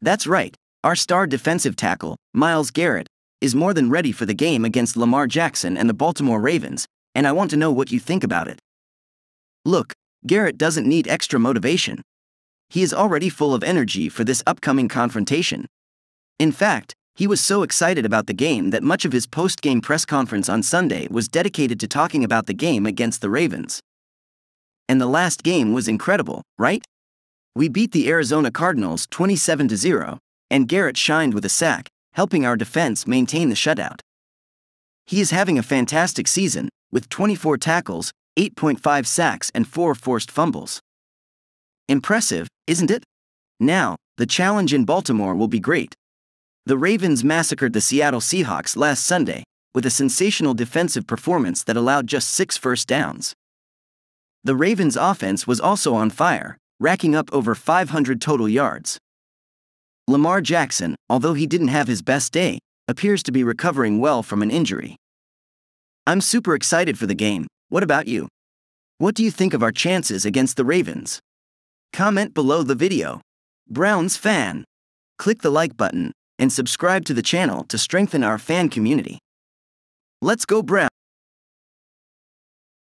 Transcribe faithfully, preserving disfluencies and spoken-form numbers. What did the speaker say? That's right. Our star defensive tackle, Myles Garrett, is more than ready for the game against Lamar Jackson and the Baltimore Ravens, and I want to know what you think about it. Look, Garrett doesn't need extra motivation. He is already full of energy for this upcoming confrontation. In fact, he was so excited about the game that much of his post-game press conference on Sunday was dedicated to talking about the game against the Ravens. And the last game was incredible, right? We beat the Arizona Cardinals twenty-seven to zero, and Garrett shined with a sack, helping our defense maintain the shutout. He is having a fantastic season, with twenty-four tackles, eight point five sacks and four forced fumbles. Impressive, isn't it? Now, the challenge in Baltimore will be great. The Ravens massacred the Seattle Seahawks last Sunday, with a sensational defensive performance that allowed just six first downs. The Ravens' offense was also on fire, racking up over five hundred total yards. Lamar Jackson, although he didn't have his best day, appears to be recovering well from an injury. I'm super excited for the game. What about you? What do you think of our chances against the Ravens? Comment below the video. Browns fan. Click the like button and subscribe to the channel to strengthen our fan community. Let's go Browns!